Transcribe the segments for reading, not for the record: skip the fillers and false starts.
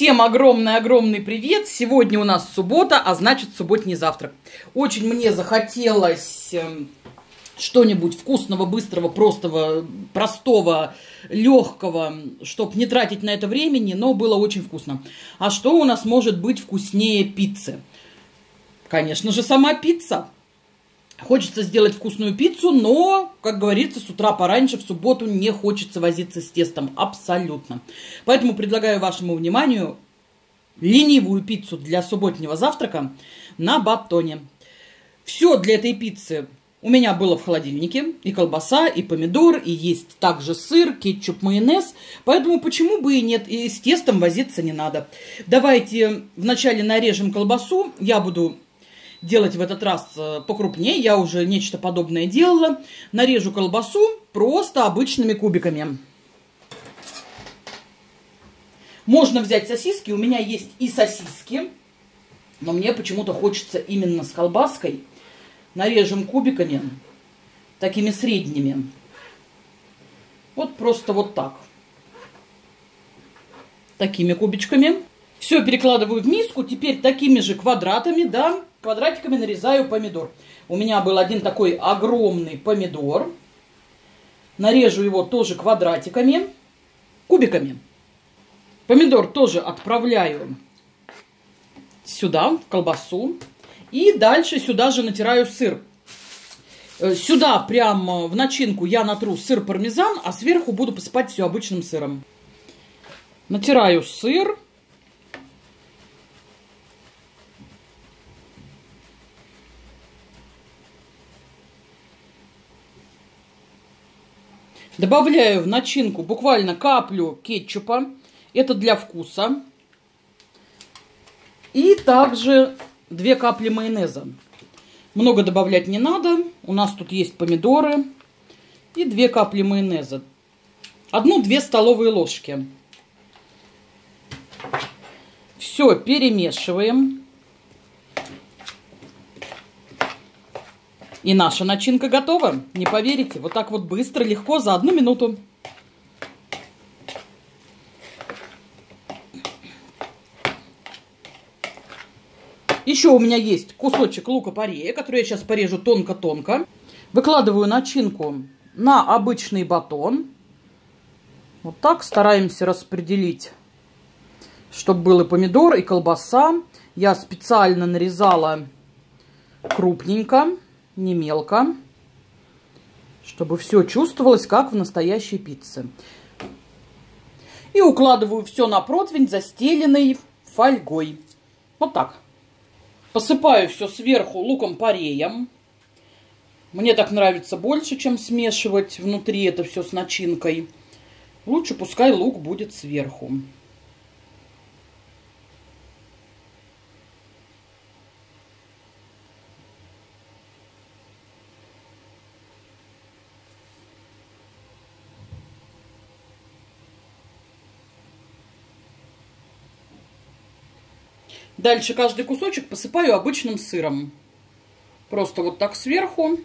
Всем огромный-огромный привет! Сегодня у нас суббота, а значит субботний завтрак. Очень мне захотелось что-нибудь вкусного, быстрого, простого, легкого, чтобы не тратить на это времени, но было очень вкусно. А что у нас может быть вкуснее пиццы? Конечно же, сама пицца. Хочется сделать вкусную пиццу, но, как говорится, с утра пораньше, в субботу не хочется возиться с тестом абсолютно. Поэтому предлагаю вашему вниманию ленивую пиццу для субботнего завтрака на батоне. Все для этой пиццы у меня было в холодильнике. И колбаса, и помидор, и есть также сыр, кетчуп, майонез. Поэтому почему бы и нет, и с тестом возиться не надо. Давайте вначале нарежем колбасу. Я буду делать в этот раз покрупнее, я уже нечто подобное делала. Нарежу колбасу просто обычными кубиками. Можно взять сосиски, у меня есть и сосиски, но мне почему-то хочется именно с колбаской. Нарежем кубиками, такими средними. Вот просто вот так. Такими кубичками. Все перекладываю в миску, теперь такими же квадратами, да, квадратиками нарезаю помидор. У меня был один такой огромный помидор. Нарежу его тоже квадратиками, кубиками. Помидор тоже отправляю сюда, в колбасу. И дальше сюда же натираю сыр. Сюда прямо в начинку я натру сыр пармезан, а сверху буду посыпать все обычным сыром. Натираю сыр. Добавляю в начинку буквально каплю кетчупа. Это для вкуса. И также 2 капли майонеза. Много добавлять не надо. У нас тут есть помидоры. И 2 капли майонеза. 1-2 столовые ложки. Все перемешиваем. И наша начинка готова. Не поверите, вот так вот быстро, легко, за 1 минуту. Еще у меня есть кусочек лука-порея, который я сейчас порежу тонко-тонко. Выкладываю начинку на обычный батон. Вот так стараемся распределить, чтобы был и помидор, и колбаса. Я специально нарезала крупненько. Не мелко, чтобы все чувствовалось, как в настоящей пицце. И укладываю все на противень, застеленный фольгой. Вот так. Посыпаю все сверху луком-пореем. Мне так нравится больше, чем смешивать внутри это все с начинкой. Лучше пускай лук будет сверху. Дальше каждый кусочек посыпаю обычным сыром. Просто вот так сверху.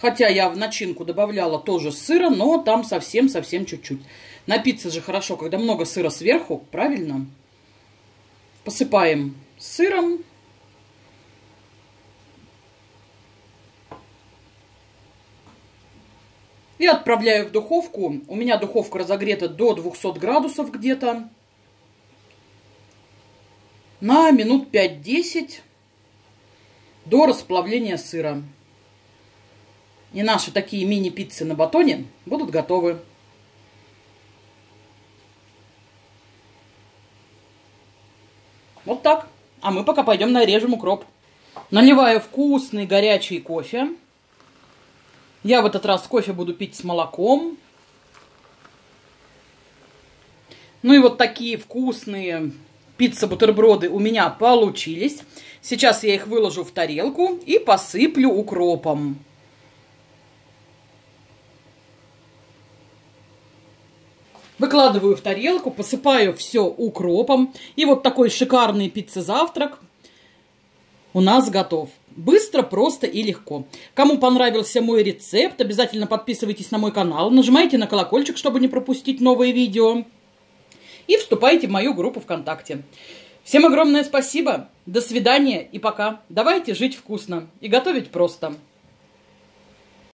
Хотя я в начинку добавляла тоже сыра, но там совсем-совсем чуть-чуть. На пицце же хорошо, когда много сыра сверху, правильно? Посыпаем сыром. И отправляю в духовку. У меня духовка разогрета до 200 градусов где-то. На минут 5-10 до расплавления сыра. И наши такие мини-пиццы на батоне будут готовы. Вот так. А мы пока пойдем нарежем укроп. Наливаю вкусный горячий кофе. Я в этот раз кофе буду пить с молоком. Ну и вот такие вкусные пицца-бутерброды у меня получились. Сейчас я их выложу в тарелку и посыплю укропом. Выкладываю в тарелку, посыпаю все укропом. И вот такой шикарный пицца-завтрак у нас готов. Быстро, просто и легко. Кому понравился мой рецепт, обязательно подписывайтесь на мой канал, нажимайте на колокольчик, чтобы не пропустить новые видео. и вступайте в мою группу ВКонтакте. Всем огромное спасибо, до свидания и пока. Давайте жить вкусно и готовить просто.